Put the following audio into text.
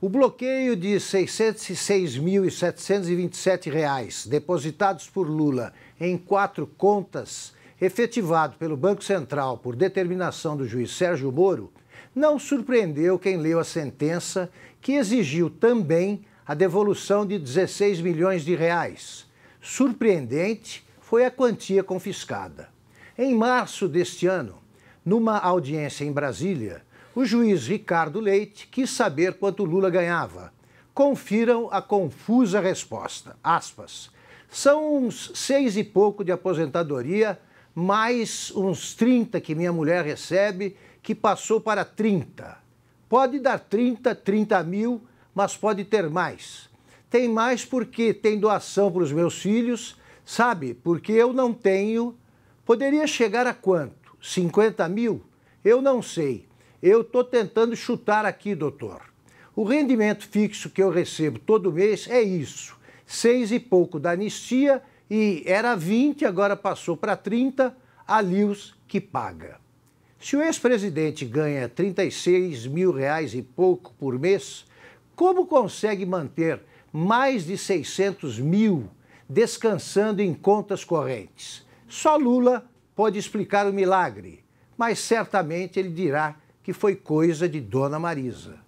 O bloqueio de R$ 606.727 depositados por Lula em 4 contas, efetivado pelo Banco Central por determinação do juiz Sérgio Moro, não surpreendeu quem leu a sentença que exigiu também a devolução de R$ 16 milhões. Surpreendente foi a quantia confiscada. Em março deste ano, numa audiência em Brasília, o juiz Ricardo Leite quis saber quanto Lula ganhava. Confiram a confusa resposta. Aspas. São uns 6 e pouco de aposentadoria, mais uns 30 que minha mulher recebe, que passou para 30. Pode dar 30 mil, mas pode ter mais. Tem mais porque tem doação para os meus filhos, sabe? Porque eu não tenho. Poderia chegar a quanto? 50 mil? Eu não sei. Eu estou tentando chutar aqui, doutor. O rendimento fixo que eu recebo todo mês é isso. 6 e pouco da anistia e era 20, agora passou para 30, alíos que paga. Se o ex-presidente ganha R$ 36 mil e pouco por mês, como consegue manter mais de 600 mil descansando em contas correntes? Só Lula pode explicar o milagre, mas certamente ele dirá que foi coisa de Dona Marisa.